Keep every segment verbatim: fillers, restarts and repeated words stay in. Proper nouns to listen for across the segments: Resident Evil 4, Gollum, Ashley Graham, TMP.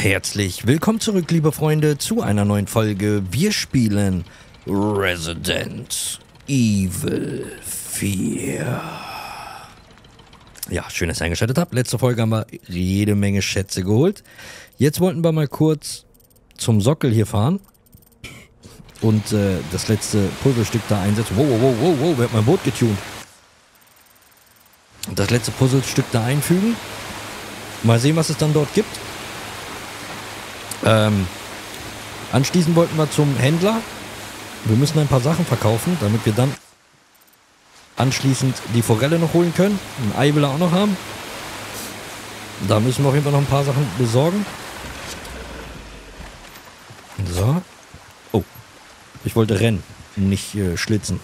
Herzlich willkommen zurück, liebe Freunde, zu einer neuen Folge. Wir spielen Resident Evil vier. Ja, schön, dass ihr eingeschaltet habt. Letzte Folge haben wir jede Menge Schätze geholt. Jetzt wollten wir mal kurz zum Sockel hier fahren und äh, das letzte Puzzlestück da einsetzen. Wow, wow, wow, wow, wer hat mein Boot getunt? Und das letzte Puzzlestück da einfügen. Mal sehen, was es dann dort gibt. Ähm, anschließend wollten wir zum Händler. Wir müssen ein paar Sachen verkaufen, damit wir dann anschließend die Forelle noch holen können. Ein Ei will er auch noch haben. Da müssen wir auf jeden Fall noch ein paar Sachen besorgen. So. Oh. Ich wollte rennen, nicht äh, schlitzen.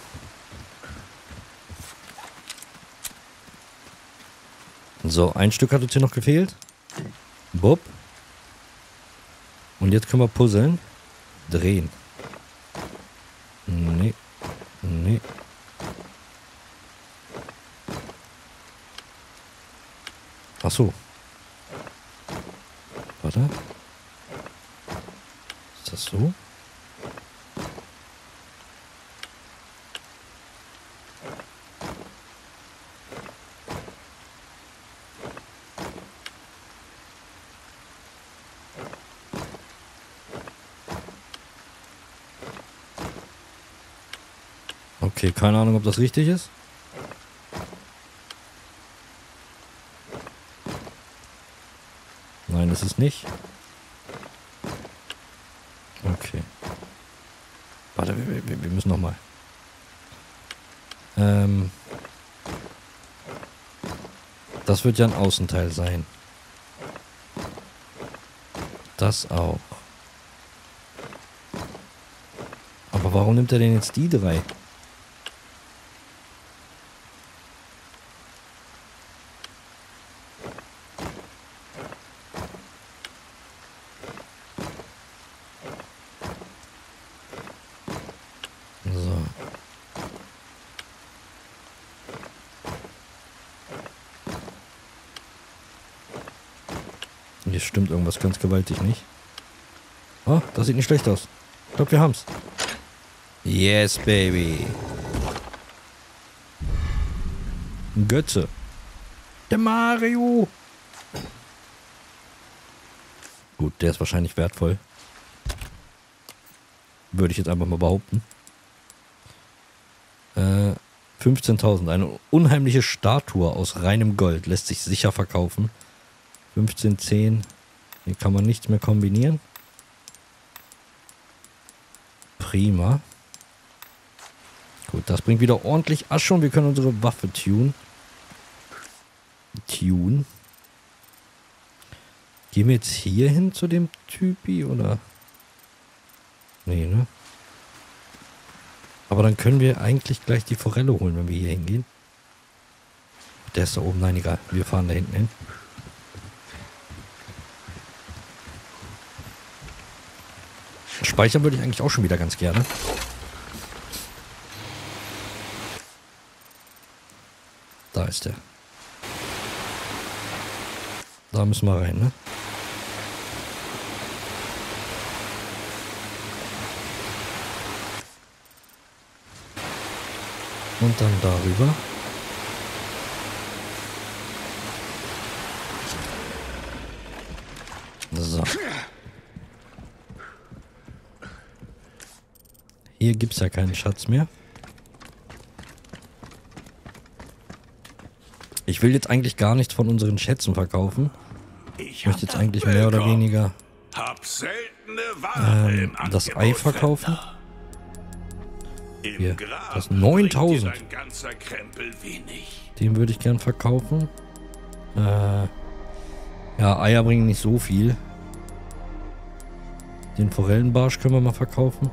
So, ein Stück hat uns hier noch gefehlt. Bob. Und jetzt können wir puzzeln. Drehen. Nee. Nee. Ach so. Warte. Ist das so? Okay, keine Ahnung, ob das richtig ist. Nein, das ist nicht. Okay. Warte, wir, wir, wir müssen nochmal. Ähm. Das wird ja ein Außenteil sein. Das auch. Aber warum nimmt er denn jetzt die drei? Hier stimmt irgendwas ganz gewaltig nicht. Oh, das sieht nicht schlecht aus. Ich glaube, wir haben's. Yes, baby. Götze. Der Mario. Gut, der ist wahrscheinlich wertvoll. Würde ich jetzt einfach mal behaupten. Äh, fünfzehntausend. Eine unheimliche Statue aus reinem Gold. Lässt sich sicher verkaufen. fünfzehn, zehn. Hier kann man nichts mehr kombinieren. Prima. Gut, das bringt wieder ordentlich Asche und wir können unsere Waffe tunen. Tune. Gehen wir jetzt hier hin zu dem Typi oder? Nee, ne? Aber dann können wir eigentlich gleich die Forelle holen, wenn wir hier hingehen. Der ist da oben. Nein, egal. Wir fahren da hinten hin. Speichern würde ich eigentlich auch schon wieder ganz gerne. Da ist der. Da müssen wir rein, ne? Und dann darüber. So. Hier gibt es ja keinen Schatz mehr. Ich will jetzt eigentlich gar nichts von unseren Schätzen verkaufen. Ich möchte jetzt eigentlich mehr oder weniger ähm, das Ei verkaufen. Hier, das neuntausend. Den würde ich gern verkaufen. Äh, ja, Eier bringen nicht so viel. Den Forellenbarsch können wir mal verkaufen.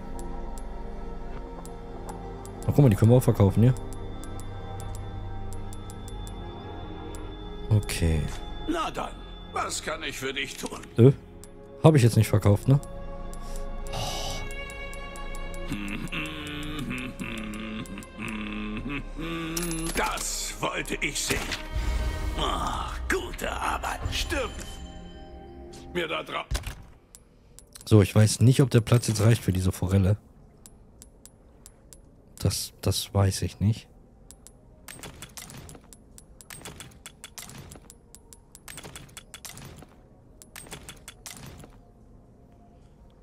Guck mal, die können wir auch verkaufen, ja? Okay. Na dann, was kann ich für dich tun? Äh, habe ich jetzt nicht verkauft, ne? Oh. Das wollte ich sehen. Ach, gute Arbeit. Stimmt. Mir da drauf. So, ich weiß nicht, ob der Platz jetzt reicht für diese Forelle. Das, das weiß ich nicht.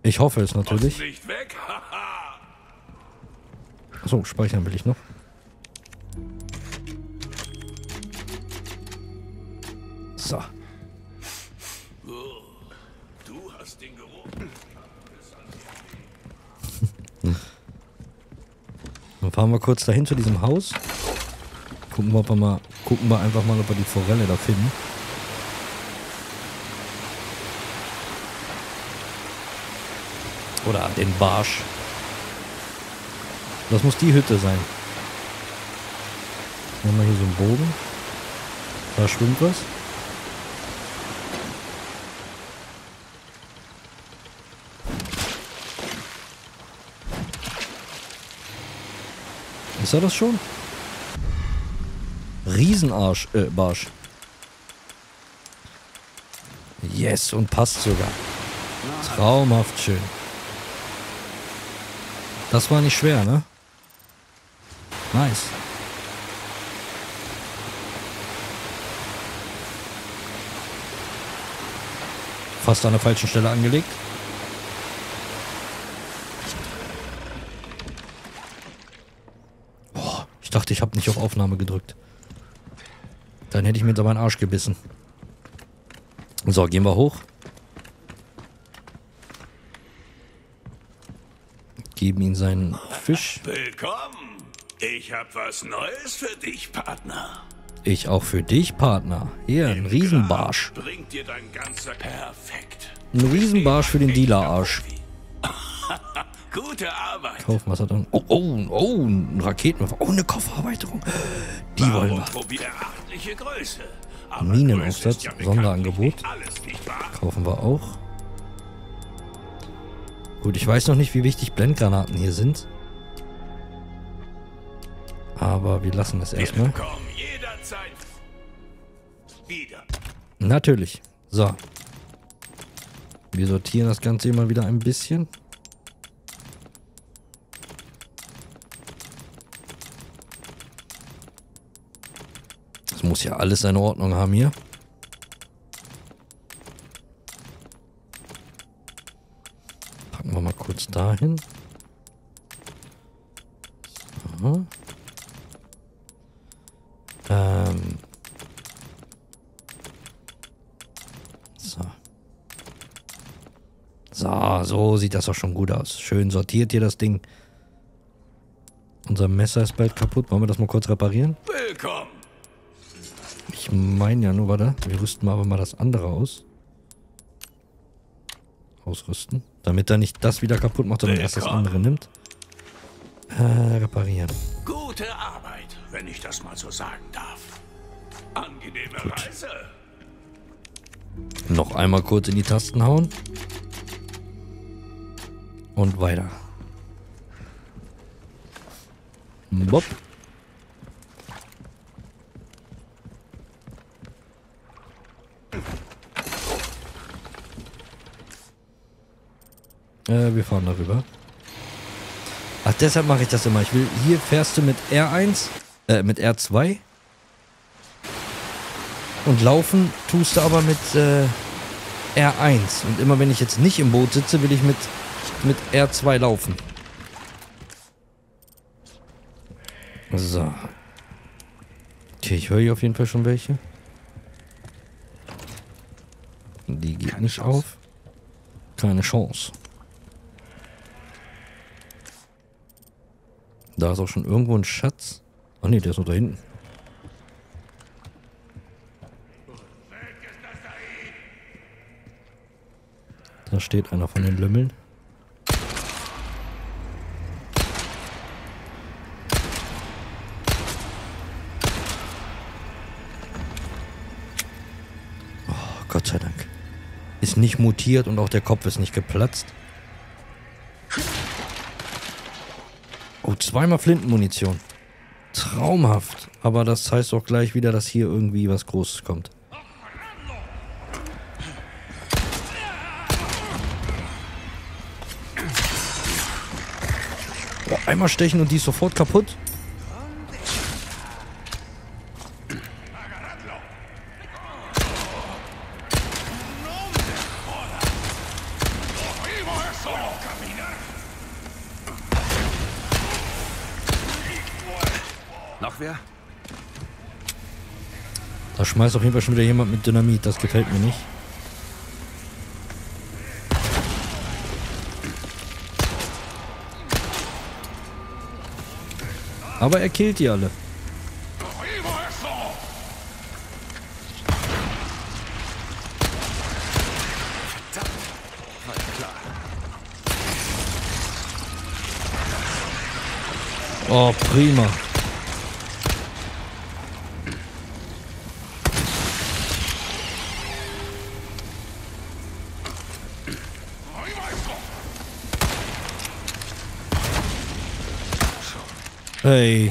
Ich hoffe es natürlich. So, speichern will ich noch. So. Du hast den Geruch. Dann fahren wir kurz dahin zu diesem Haus. Gucken wir, ob wir mal, gucken wir einfach mal, ob wir die Forelle da finden. Oder den Barsch. Das muss die Hütte sein. Dann haben wir hier so einen Bogen. Da schwimmt was. Ist er das schon? Riesenarsch, äh, Barsch. Yes, und passt sogar. Traumhaft schön. Das war nicht schwer, ne? Nice. Fast an der falschen Stelle angelegt. Oh, ich dachte, ich habe nicht auf Aufnahme gedrückt. Dann hätte ich mir jetzt aber einen Arsch gebissen. So, gehen wir hoch. Geben ihm seinen Fisch. Willkommen. Ich habe was Neues für dich, Partner. Ich auch für dich, Partner. Hier, ein Riesenbarsch. Bringt dir dein ganzer perfekt. Ein Riesenbarsch für den Dealer-Arsch. Gute Arbeit. Kaufen, was hat er? Oh, oh, oh, ein Raketenwerfer. Oh, eine Koffererweiterung. Die Warum wollen wir. Probier achtliche Größe. Minenaufsatz, ja, Sonderangebot. Alles, nicht wahr? Kaufen wir auch. Gut, ich weiß noch nicht, wie wichtig Blendgranaten hier sind. Aber wir lassen es erstmal. Natürlich. So. Wir sortieren das Ganze immer wieder ein bisschen. Das muss ja alles seine Ordnung haben hier. Dahin. So. Ähm. So. So, so sieht das auch schon gut aus. Schön sortiert hier das Ding. Unser Messer ist bald kaputt. Wollen wir das mal kurz reparieren? Willkommen. Ich meine ja nur, warte. Wir rüsten mal aber mal das andere aus. Ausrüsten. Damit er nicht das wieder kaputt macht, sondern erst das andere nimmt. Äh, reparieren. Gute Arbeit, wenn ich das mal so sagen darf. Angenehme Gut. Reise. Noch einmal kurz in die Tasten hauen. Und weiter. Bob. Wir fahren darüber. Ach, deshalb mache ich das immer. Ich will, hier fährst du mit R eins, äh, mit R zwei. Und laufen tust du aber mit äh, R eins. Und immer wenn ich jetzt nicht im Boot sitze, will ich mit, mit R zwei laufen. So. Okay, ich höre hier auf jeden Fall schon welche. Die geht nicht auf. Keine Chance. Da ist auch schon irgendwo ein Schatz. Ach ne, der ist noch da hinten. Da steht einer von den Lümmeln. Oh, Gott sei Dank. Ist nicht mutiert und auch der Kopf ist nicht geplatzt. Zweimal Flintenmunition. Traumhaft. Aber das heißt auch gleich wieder, dass hier irgendwie was Großes kommt. Boah, einmal stechen und die ist sofort kaputt. Noch wer? Da schmeißt auf jeden Fall schon wieder jemand mit Dynamit, das gefällt mir nicht. Aber er killt die alle. Oh, prima. Hey.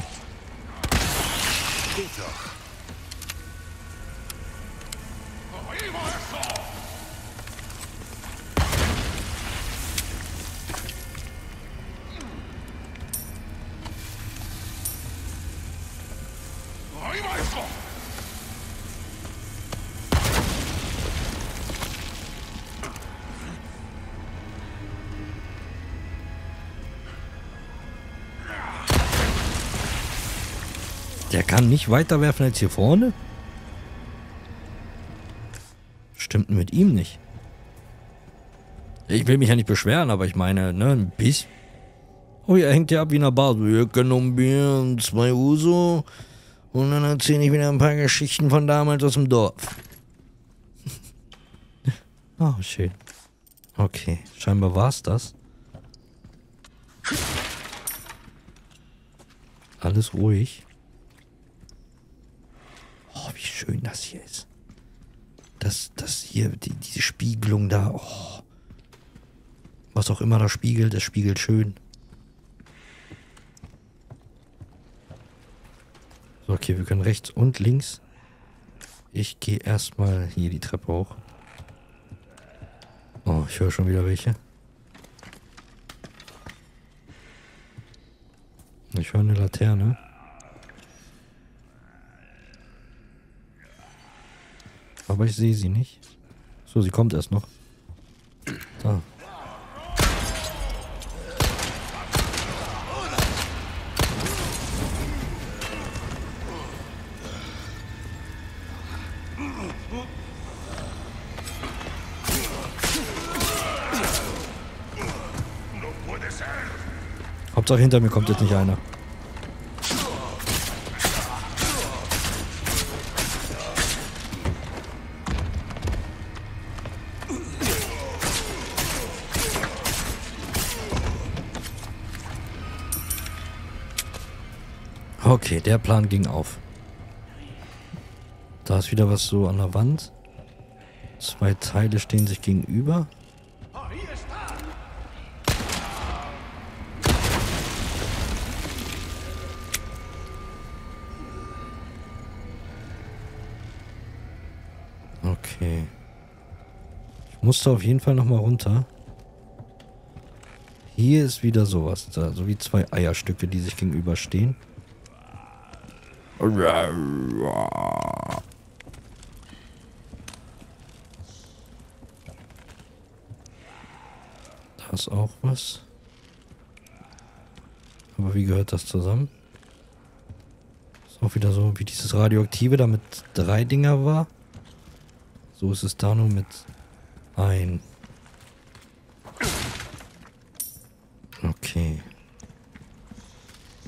Der kann nicht weiterwerfen als hier vorne? Stimmt mit ihm nicht. Ich will mich ja nicht beschweren, aber ich meine, ne, ein bisschen. Oh, er hängt ja ab wie in einer Bar. Wir können um Bier und zwei Uso. Und dann erzähle ich wieder ein paar Geschichten von damals aus dem Dorf. Oh, schön. Okay, scheinbar war's das. Alles ruhig. Wie schön das hier ist. Das, das hier, die, diese Spiegelung da. Oh. Was auch immer da spiegelt, das spiegelt schön. So, okay, wir können rechts und links. Ich gehe erstmal hier die Treppe hoch. Oh, ich höre schon wieder welche. Ich höre eine Laterne. Aber ich sehe sie nicht. So, sie kommt erst noch. Da. Hauptsache hinter mir kommt jetzt nicht einer. Okay, der Plan ging auf. Da ist wieder was so an der Wand. Zwei Teile stehen sich gegenüber. Okay. Ich muss da auf jeden Fall nochmal runter. Hier ist wieder sowas da, so wie zwei Eierstücke, die sich gegenüberstehen. Da ist auch was. Aber wie gehört das zusammen? Ist auch wieder so wie dieses Radioaktive, da mit drei Dinger war. So ist es da nur mit ein. Okay.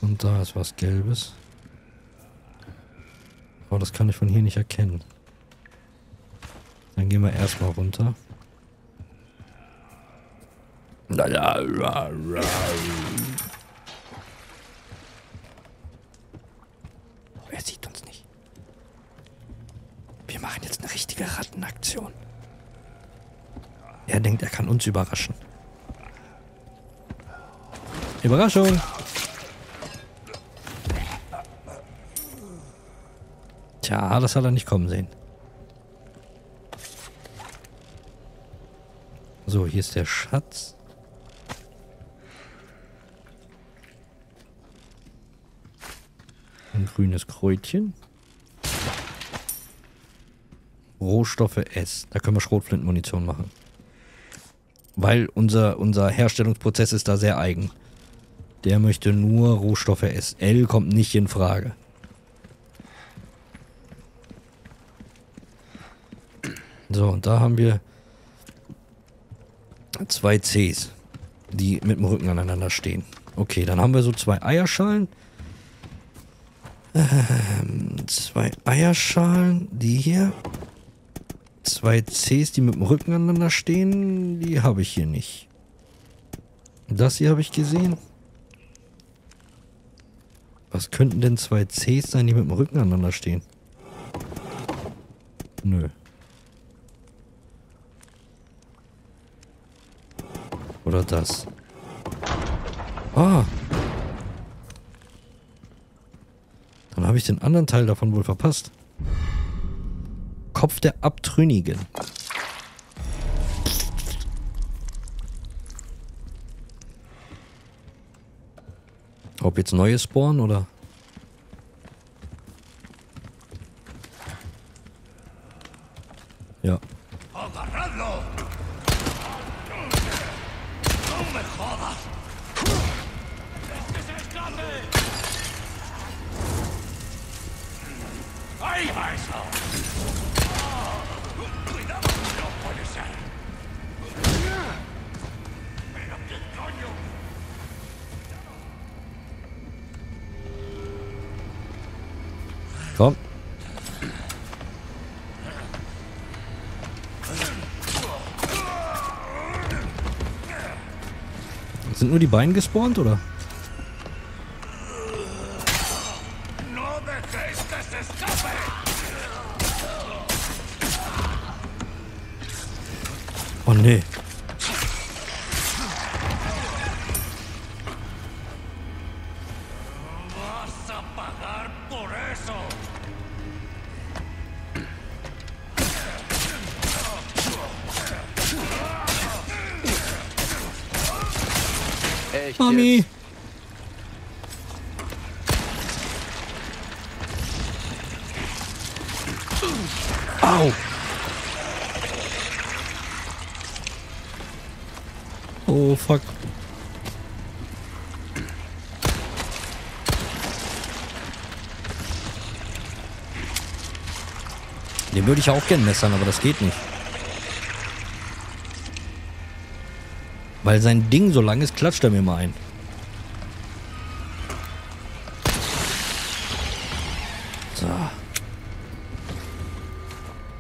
Und da ist was Gelbes. Aber das kann ich von hier nicht erkennen. Dann gehen wir erstmal runter. Oh, er sieht uns nicht. Wir machen jetzt eine richtige Rattenaktion. Er denkt, er kann uns überraschen. Überraschung! Ja, das hat er nicht kommen sehen. So, hier ist der Schatz. ein grünes Kräutchen. Rohstoffe S. Da können wir Schrotflintenmunition machen. Weil unser, unser Herstellungsprozess ist da sehr eigen. Der möchte nur Rohstoffe S. L kommt nicht in Frage. So, und da haben wir zwei Cs, die mit dem Rücken aneinander stehen. Okay, dann haben wir so zwei Eierschalen. Ähm, zwei Eierschalen, die hier. Zwei Cs, die mit dem Rücken aneinander stehen, die habe ich hier nicht. Das hier habe ich gesehen. Was könnten denn zwei Cs sein, die mit dem Rücken aneinander stehen? Nö. Oder das. Ah! Dann habe ich den anderen Teil davon wohl verpasst. Kopf der Abtrünnigen. Ob jetzt neue spawnen oder? Ja. Komm. Sind nur die Beine gespawnt, oder? Oh nee. Mami. Au. Oh, fuck. Den würde ich auch gerne messern, aber das geht nicht. Weil sein Ding so lang ist, klatscht er mir mal ein. So.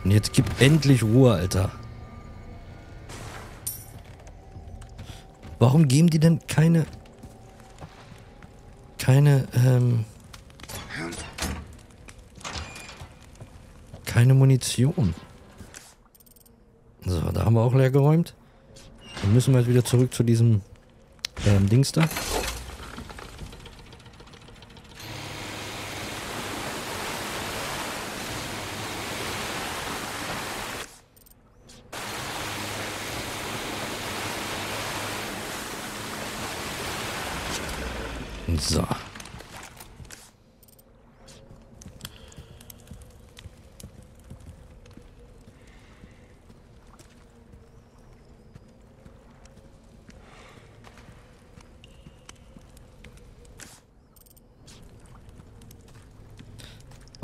Und jetzt gib endlich Ruhe, Alter. Warum geben die denn keine... Keine, ähm... keine Munition? So, da haben wir auch leer geräumt. Dann müssen wir jetzt wieder zurück zu diesem ähm, Dings da. So.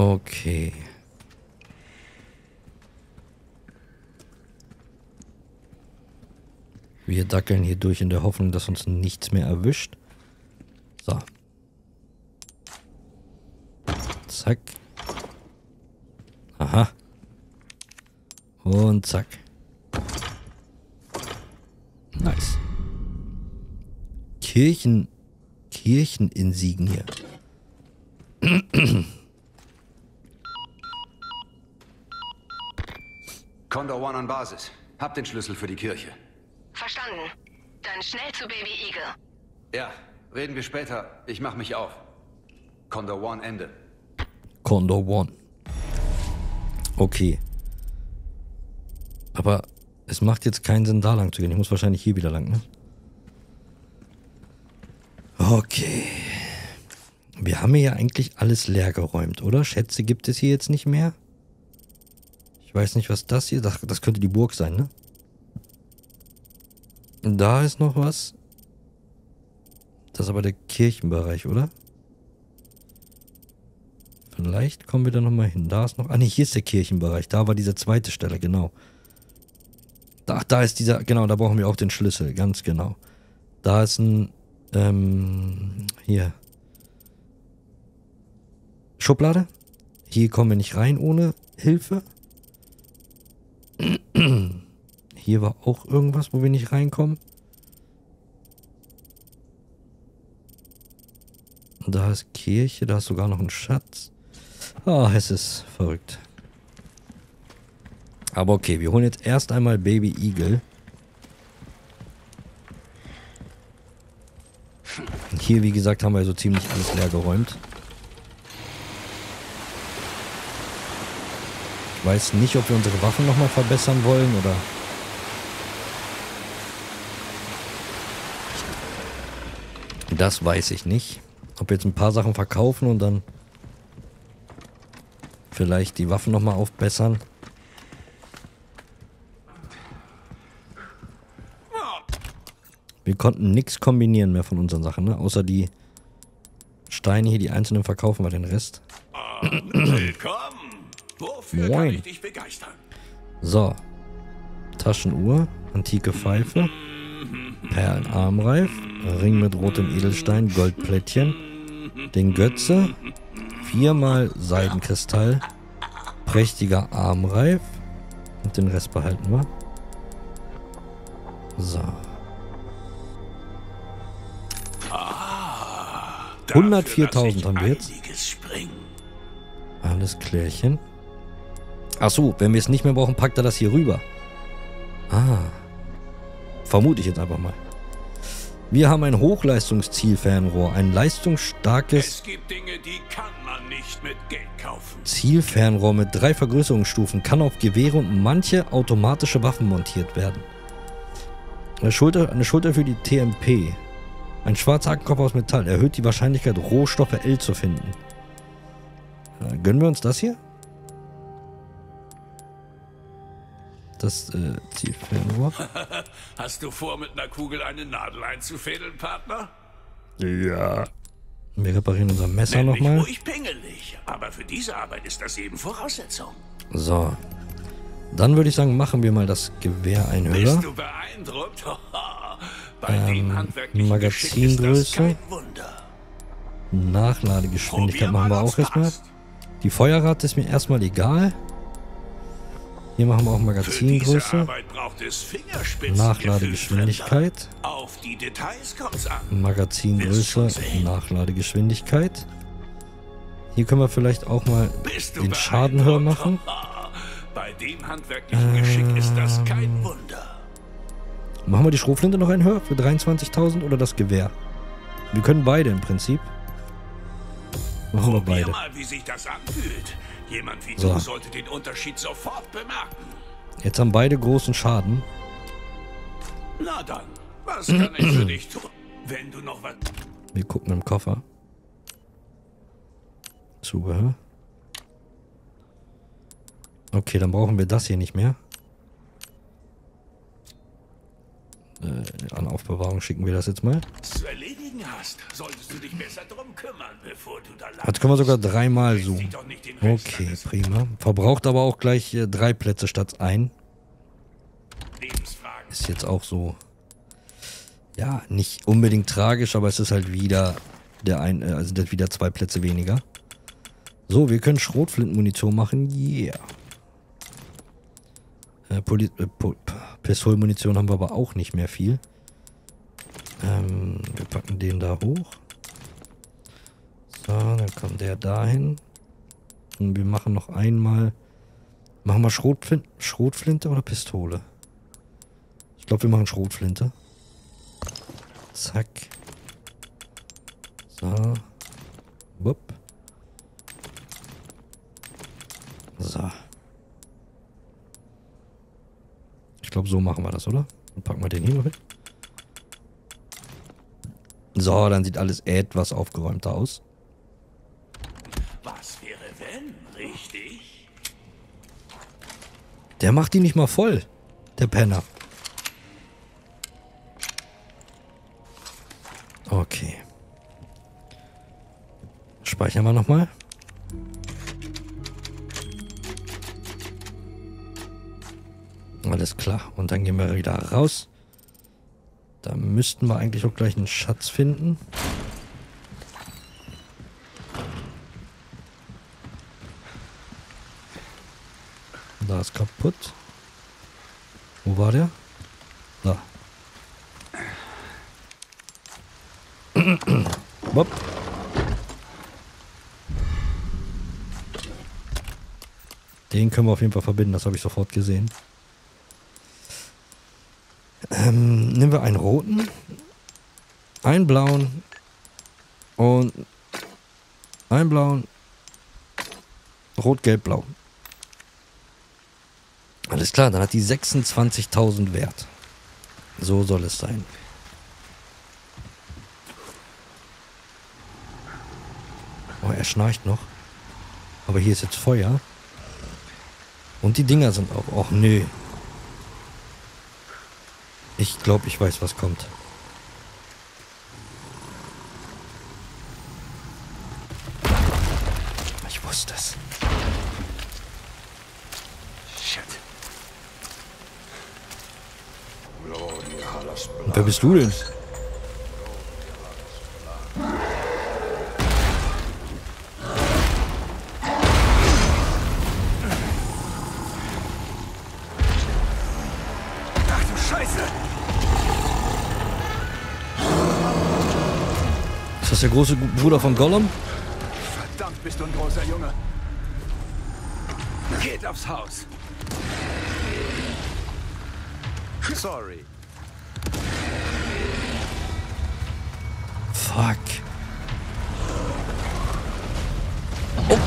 Okay. Wir dackeln hier durch in der Hoffnung, dass uns nichts mehr erwischt. So. Zack. Aha. Und zack. Nice. Kirchen... Kircheninsigen hier. Condor One an Basis. Hab den Schlüssel für die Kirche. Verstanden. Dann schnell zu Baby Eagle. Ja, reden wir später. Ich mach mich auf. Condor One Ende. Condor One. Okay. Aber es macht jetzt keinen Sinn, da lang zu gehen. Ich muss wahrscheinlich hier wieder lang, ne? Okay. Wir haben hier ja eigentlich alles leer geräumt, oder? Schätze gibt es hier jetzt nicht mehr. Ich weiß nicht, was das hier... Das, das könnte die Burg sein, ne? Da ist noch was. Das ist aber der Kirchenbereich, oder? Vielleicht kommen wir da nochmal hin. Da ist noch... Ah, ne, hier ist der Kirchenbereich. Da war diese zweite Stelle, genau. Ach, da ist dieser... Genau, da brauchen wir auch den Schlüssel. Ganz genau. Da ist ein... Ähm... Hier. Schublade. Hier kommen wir nicht rein ohne Hilfe. Hier war auch irgendwas, wo wir nicht reinkommen. Da ist Kirche, da ist sogar noch ein Schatz. Ah, es ist verrückt. Aber okay, wir holen jetzt erst einmal Baby Eagle. Und hier, wie gesagt, haben wir so ziemlich alles leer geräumt. Ich weiß nicht, ob wir unsere Waffen nochmal verbessern wollen, oder... Das weiß ich nicht. Ob wir jetzt ein paar Sachen verkaufen und dann vielleicht die Waffen nochmal aufbessern. Wir konnten nichts kombinieren mehr von unseren Sachen, ne? Außer die Steine hier, die einzelnen verkaufen wir den Rest. Willkommen! Wofür kann ich dich begeistern? So. Taschenuhr, antike Pfeife, Perlenarmreif, Ring mit rotem Edelstein, Goldplättchen, den Götze, viermal Seidenkristall, prächtiger Armreif und den Rest behalten wir. So. hundertviertausend haben wir jetzt. Alles klärchen. Achso, wenn wir es nicht mehr brauchen, packt er das hier rüber. Ah. Vermute ich jetzt einfach mal. Wir haben ein Hochleistungszielfernrohr. Ein leistungsstarkes... Es gibt Dinge, die kann man nicht mit Geld kaufen. Zielfernrohr mit drei Vergrößerungsstufen. Kann auf Gewehre und manche automatische Waffen montiert werden. Eine Schulter, eine Schulter für die T M P. Ein schwarzer Hakenkopf aus Metall. Erhöht die Wahrscheinlichkeit, Rohstoffe L zu finden. Gönnen wir uns das hier? Das äh, Zielfernrohr. Hast du vor, mit einer Kugel eine Nadel einzufädeln, Partner? Ja. Wir reparieren unser Messer nochmal. Ich pingelig, aber für diese Arbeit ist das eben Voraussetzung. So. Dann würde ich sagen, machen wir mal das Gewehr einhöher. Bist du beeindruckt? Bei ähm, dem handwerklichen Magazingröße. Ist das kein Wunder. Nachladegeschwindigkeit machen wir auch erstmal. Die Feuerrate ist mir erstmal egal. Hier machen wir auch Magazingröße. Nachladegeschwindigkeit. Magazingröße, Nachladegeschwindigkeit. Hier können wir vielleicht auch mal den Schaden höher machen. Bei dem handwerklichen Geschick ist das kein Wunder. Machen wir die Schrotflinte noch ein höher für dreiundzwanzigtausend oder das Gewehr? Wir können beide im Prinzip. Machen wir beide. Mal, wie sich das anfühlt. Jemand wie so. Du sollte den Unterschied sofort bemerken. Jetzt haben beide großen Schaden. Na dann, was kann ich für dich tun? Wenn du noch was... Wir gucken im Koffer. Zubehör. Okay, dann brauchen wir das hier nicht mehr. Äh, an Aufbewahrung schicken wir das jetzt mal. Zu erledigen hast, solltest du dich besser drum kümmern, bevor du da landest. Jetzt können wir sogar dreimal zoomen. Okay, prima. Verbraucht aber auch gleich äh, drei Plätze statt ein. Ist jetzt auch so. Ja, nicht unbedingt tragisch, aber es ist halt wieder der ein, äh, also wieder zwei Plätze weniger. So, wir können Schrotflintenmunition machen. Yeah. Äh, Poli äh, Pol Pistolmunition haben wir aber auch nicht mehr viel. Ähm, wir packen den da hoch. So, dann kommt der dahin. Und wir machen noch einmal... Machen wir Schrotflin Schrotflinte oder Pistole? Ich glaube, wir machen Schrotflinte. Zack. So. Wupp. So. Ich glaube, so machen wir das, oder? Dann packen wir den hier noch hin. So, dann sieht alles etwas aufgeräumter aus. Der macht die nicht mal voll, der Penner. Okay. Speichern wir nochmal. Alles klar. Und dann gehen wir wieder raus. Da müssten wir eigentlich auch gleich einen Schatz finden. Da ist kaputt. Wo war der? Da. Bob. Den können wir auf jeden Fall verbinden, das habe ich sofort gesehen. Ähm, nehmen wir einen roten, einen blauen und einen blauen, rot, gelb, blau. Alles klar, dann hat die sechsundzwanzigtausend Wert. So soll es sein. Oh, er schnarcht noch. Aber hier ist jetzt Feuer. Und die Dinger sind auch... Och, nö. Ich glaube, ich weiß, was kommt. Ich wusste es. Shit. Und wer bist du denn? Ist das der große Bruder von Gollum? Verdammt, bist du ein großer Junge. Geht aufs Haus. Sorry. Fuck. Oh.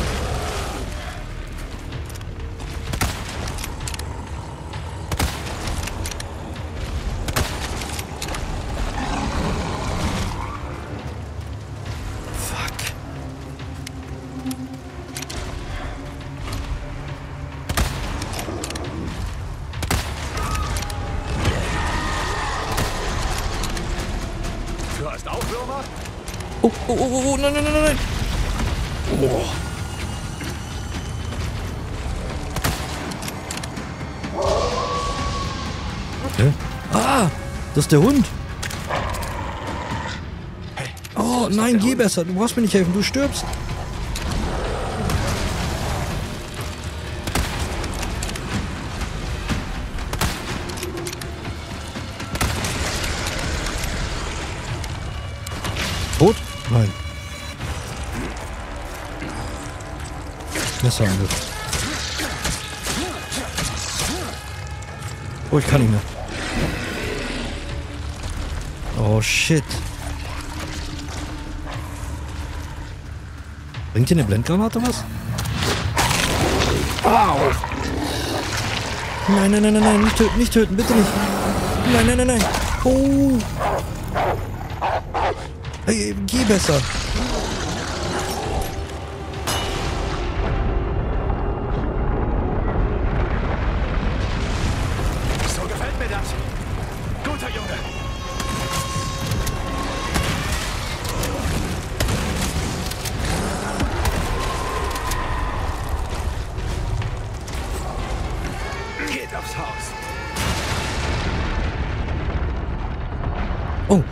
Oh, oh, oh, oh, nein, nein, nein, nein. Oh. Okay. Ah, das ist der Hund. Oh, nein, geh besser. Du brauchst mir nicht helfen, du stirbst. Tot? Nein. Messerangriff. Oh, ich kann nicht mehr. Oh, shit. Bringt hier eine Blendgranate was? Au! Nein, nein, nein, nein, nein, nicht töten, nicht töten, bitte nicht. Nein, nein, nein, nein. Oh. Hey, geh besser. So gefällt mir das. Guter Junge. Geht aufs Haus. Oh.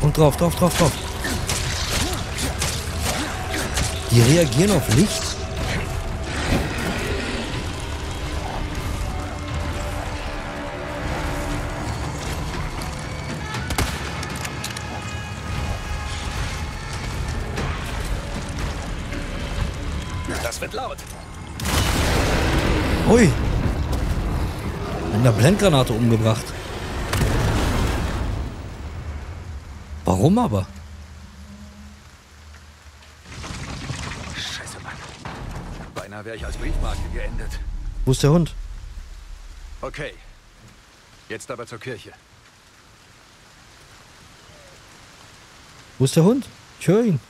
Und drauf, drauf, drauf, drauf. Die reagieren auf Licht. Das wird laut. Ui. Mit einer Blendgranate umgebracht. Warum aber? Scheiße, Mann. Beinahe wäre ich als Briefmarke geendet. Wo ist der Hund? Okay. Jetzt aber zur Kirche. Wo ist der Hund? Ich höre ihn.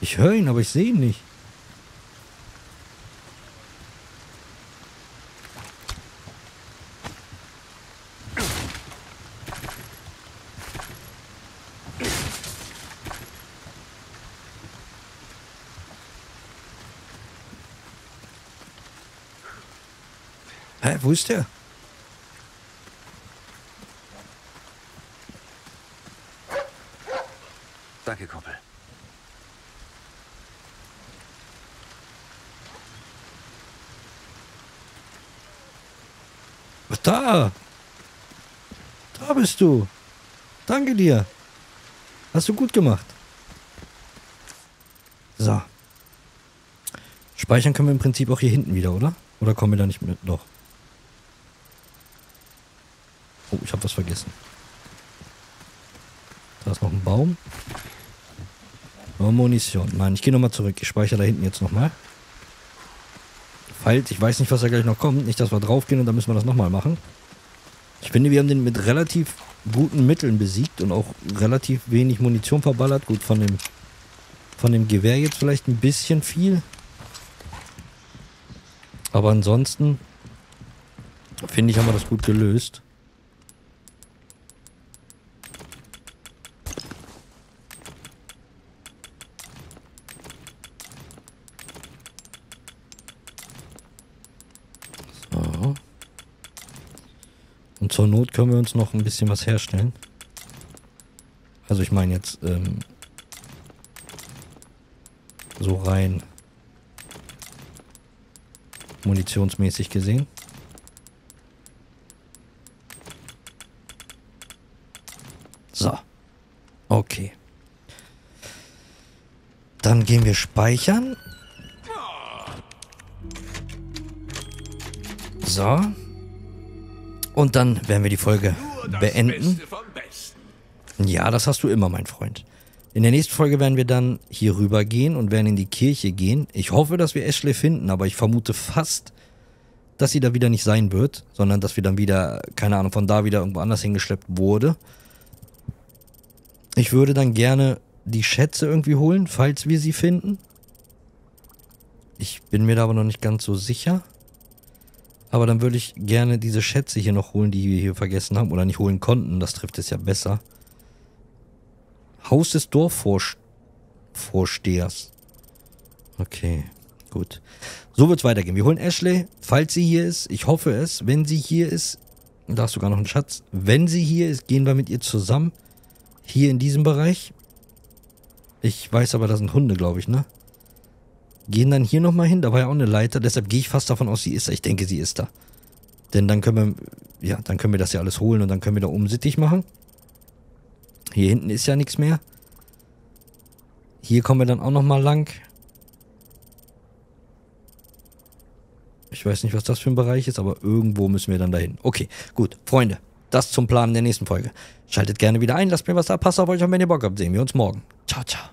Ich höre ihn, aber ich sehe ihn nicht. Hä, wo ist der? Danke, Kumpel. Was da? Da bist du. Danke dir. Hast du gut gemacht. So. Speichern können wir im Prinzip auch hier hinten wieder, oder? Oder kommen wir da nicht mit noch? Oh, ich habe was vergessen. Da ist noch ein Baum. Oh, Munition. Nein, ich gehe nochmal zurück. Ich speichere da hinten jetzt nochmal. Falls, ich weiß nicht, was da gleich noch kommt. Nicht, dass wir draufgehen und dann müssen wir das nochmal machen. Ich finde, wir haben den mit relativ guten Mitteln besiegt und auch relativ wenig Munition verballert. Gut, von dem, von dem Gewehr jetzt vielleicht ein bisschen viel. Aber ansonsten, finde ich, haben wir das gut gelöst. Zur Not können wir uns noch ein bisschen was herstellen. Also ich meine jetzt ähm, so rein munitionsmäßig gesehen. So. Okay. Dann gehen wir speichern. So. Und dann werden wir die Folge beenden. Ja, das hast du immer, mein Freund. In der nächsten Folge werden wir dann hier rüber gehen und werden in die Kirche gehen. Ich hoffe, dass wir Ashley finden, aber ich vermute fast, dass sie da wieder nicht sein wird, sondern dass wir dann wieder, keine Ahnung, von da wieder irgendwo anders hingeschleppt wurde. Ich würde dann gerne die Schätze irgendwie holen, falls wir sie finden. Ich bin mir da aber noch nicht ganz so sicher. Aber dann würde ich gerne diese Schätze hier noch holen, die wir hier vergessen haben. Oder nicht holen konnten, das trifft es ja besser. Haus des Dorfvorstehers. Okay, gut. So wird es weitergehen. Wir holen Ashley, falls sie hier ist. Ich hoffe es. Wenn sie hier ist, da ist sogar noch ein Schatz. Wenn sie hier ist, gehen wir mit ihr zusammen. Hier in diesem Bereich. Ich weiß aber, das sind Hunde, glaube ich, ne? Gehen dann hier nochmal hin, da war ja auch eine Leiter, deshalb gehe ich fast davon aus, sie ist da. Ich denke, sie ist da. Denn dann können wir, ja, dann können wir das ja alles holen und dann können wir da oben sittig machen. Hier hinten ist ja nichts mehr. Hier kommen wir dann auch nochmal lang. Ich weiß nicht, was das für ein Bereich ist, aber irgendwo müssen wir dann dahin. Okay, gut, Freunde, das zum Plan der nächsten Folge. Schaltet gerne wieder ein, lasst mir was da, passt auf euch und wenn ihr Bock habt, sehen wir uns morgen. Ciao, ciao.